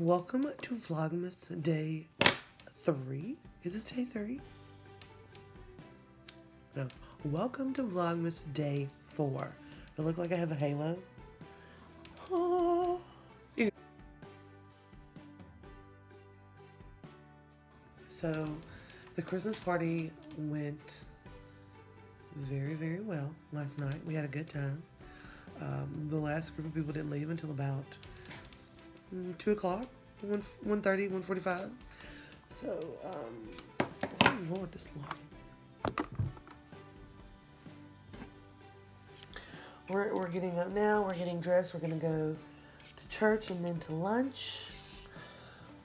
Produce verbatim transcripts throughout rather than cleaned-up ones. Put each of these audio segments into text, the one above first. Welcome to Vlogmas day three. Is this day three? No. Welcome to Vlogmas day four. Do I look like I have a halo? Oh. Anyway. So, the Christmas party went very, very well last night. We had a good time. Um, the last group of people didn't leave until about two o'clock, one thirty, one forty-five. So, um, oh Lord, this light. We're, we're getting up now, we're getting dressed, we're gonna go to church and then to lunch.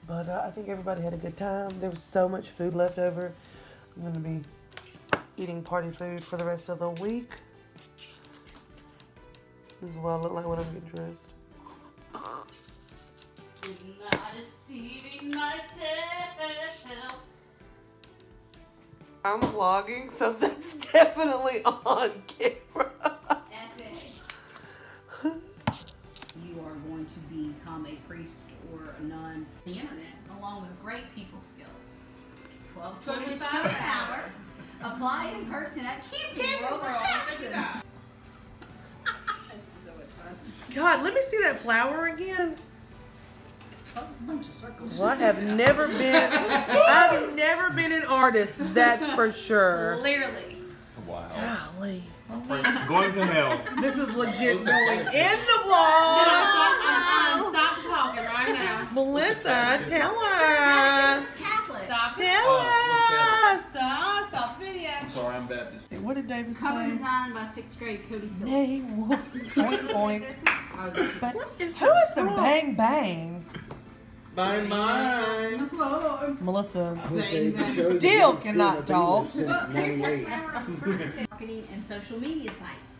But uh, I think everybody had a good time. There was so much food left over. I'm gonna be eating party food for the rest of the week. This is what I look like when I'm getting dressed. Not deceiving myself. I'm vlogging, so that's definitely on camera. Epic. You are going to become a priest or a nun. The internet, along with great people skills. twelve twenty-five an hour. Apply in person at Campy World. This is so much fun. God, let me see that flower again. Well, I have never been, I've never been an artist, that's for sure. Literally. Wow. Golly. Going to hell. This is legit going in the vlog. No, stop talking right now. Melissa, tell us. Catholic. Stop. Tell us. Stop. Stop video. I'm sorry, I'm Baptist. What did David say? Cover designed by sixth grade Cody Phillips. Yeah, he was. But who is the bang bang? Bye bye. Floor. Melissa, who's still cannot talk. Marketing and social media sites.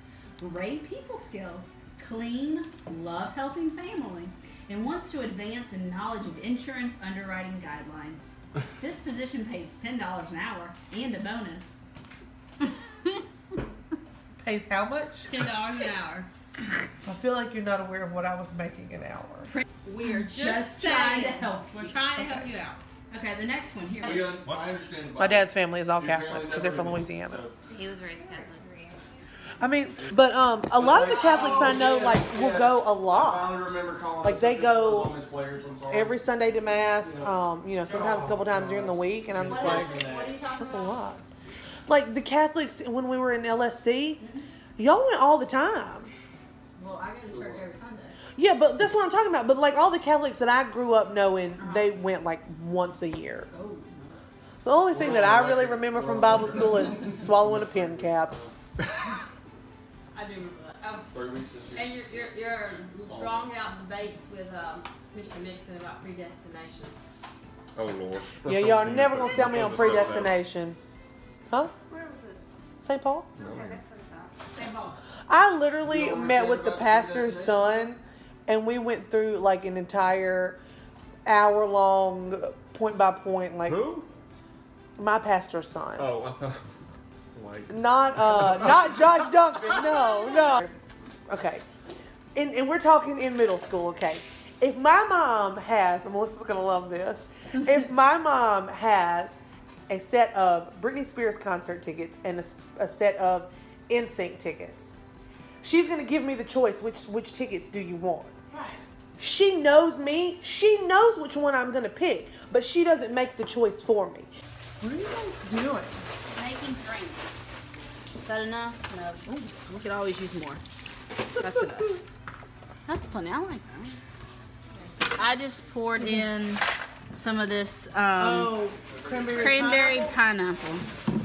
Great people skills. Clean, love helping family. And wants to advance in knowledge of insurance underwriting guidelines. This position pays ten dollars an hour and a bonus. Pays how much? ten dollars an hour. I feel like you're not aware of what I was making an hour. We are just, just trying to help you. We're trying to okay. help you out. Okay, the next one here. Well, I understand my dad's family is all Catholic because they're from Louisiana. So. He was raised Catholic. I mean, but um, a lot of the Catholics I know like will go a lot. Like they go every Sunday to mass. Um, you know, sometimes a couple times during the week, and I'm just like, that's a lot. Like the Catholics when we were in L S C, y'all went all the time. Well, I go to church every Sunday. Yeah, but that's what I'm talking about. But like all the Catholics that I grew up knowing, uh-huh. they went like once a year. Oh. The only thing that I really remember from Bible school is swallowing a pin cap. I do remember that. Oh. And your, your, your strong out debates with um, Mister Nixon about predestination. Oh, Lord. Yeah, y'all are never going to sell me on predestination. Huh? Where was it? Saint Paul? No. Okay, that's what it's about. Saint Paul. I literally met with the pastor's son. And we went through like an entire hour long, point by point, like who? My pastor's son. Oh, I thought like not uh not Josh Duncan. No, no. Okay, and and we're talking in middle school. Okay, if my mom has, and Melissa's gonna love this. If my mom has a set of Britney Spears concert tickets and a, a set of N sync tickets. She's going to give me the choice, which which tickets do you want? Right. She knows me. She knows which one I'm going to pick, but she doesn't make the choice for me. What are you guys doing? Making drinks. Is that enough? No. Ooh, we could always use more. That's enough. That's plenty. I like that. I just poured in some of this um, oh, cranberry, cranberry pineapple. pineapple.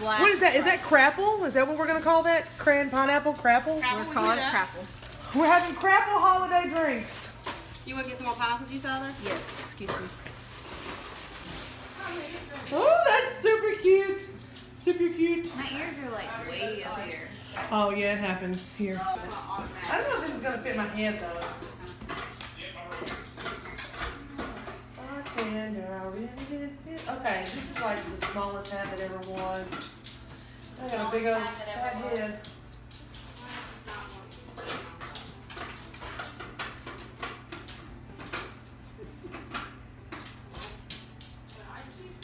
What is that? Is that crapple? Is that what we're going to call that? Cran pineapple crapple? crapple we're calling it crapple. We're having crapple holiday drinks. You want to get some more pineapple juice out of there? Yes. Excuse me. Oh, that's super cute. Super cute. My ears are like way up here. Oh, yeah, it happens here. I don't know if this is going to fit my hand, though. Okay, this is like the smallest hat that ever was. I got a big old fat head.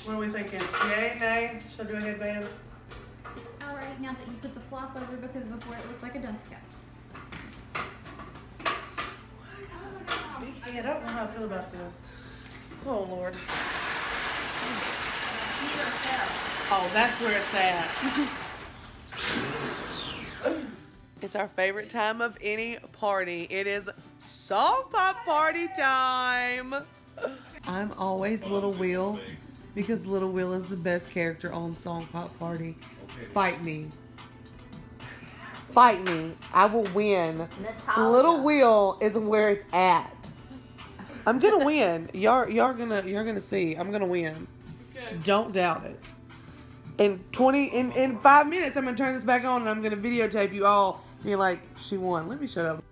What are we thinking? Yay, nay? Should I do a headband? Alright, now that you put the flop over, because before it looked like a dunce cap. I don't know how I feel about this. Oh, Lord. Oh, that's where it's at. It's our favorite time of any party. It is Song Pop Party time. I'm always Little Will because Little Will is the best character on Song Pop Party. Fight me. Fight me. I will win. Natalia. Little Will is where it's at. I'm gonna win. Y'all, y'all gonna, you're gonna see. I'm gonna win. Okay. Don't doubt it. In twenty, in in five minutes, I'm gonna turn this back on and I'm gonna videotape you all. You're like, she won. Let me shut up.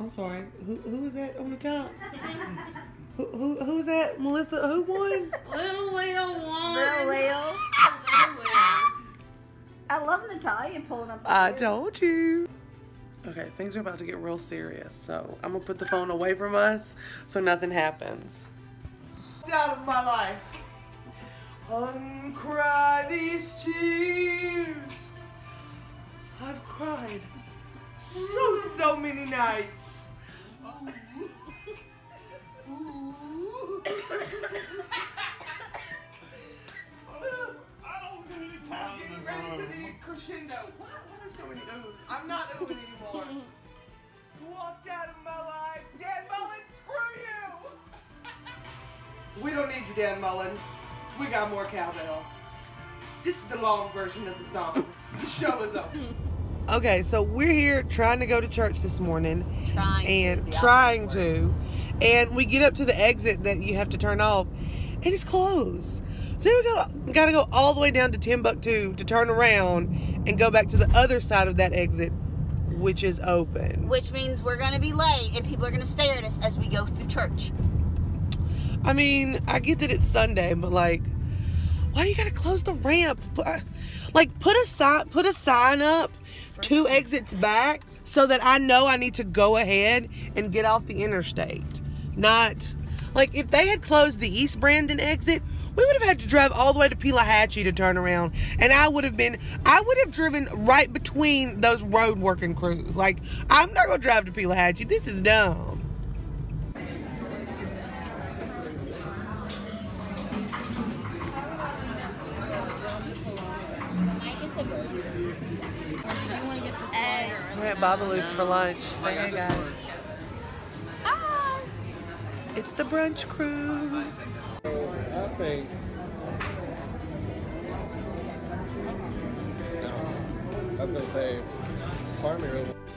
I'm sorry. Who who was that on the top? who who who's that? Melissa? Who won? Little Will won. Little Will. I love Natalia pulling up. I told you. Okay, things are about to get real serious, so I'm gonna put the phone away from us so nothing happens. Out of my life. Uncry these tears. I've cried so, so many nights. Ooh. I'm getting ready to the crescendo. Why are there so many oohs? I'm not oohing anymore. Walked out of my life. Dan Mullen, screw you! We don't need you, Dan Mullen. We got more cowbell. This is the long version of the song. The show is over. Okay, so we're here trying to go to church this morning. Trying and to. Trying to. And we get up to the exit that you have to turn off, and it's closed. So we go, gotta go all the way down to Timbuktu to turn around and go back to the other side of that exit, which is open. Which means we're gonna be late and people are gonna stare at us as we go through church. I mean, I get that it's Sunday, but like, why do you gotta close the ramp? Like, put a sign, put a sign up two exits back so that I know I need to go ahead and get off the interstate. Not, like, if they had closed the East Brandon exit, we would have had to drive all the way to Pelahatchie to turn around. And I would have been, I would have driven right between those road working crews. Like, I'm not going to drive to Pelahatchie. This is dumb. We're at Babaloo's for lunch. Say hey, guys. Hi. It's the brunch crew. I think I was gonna say, farming.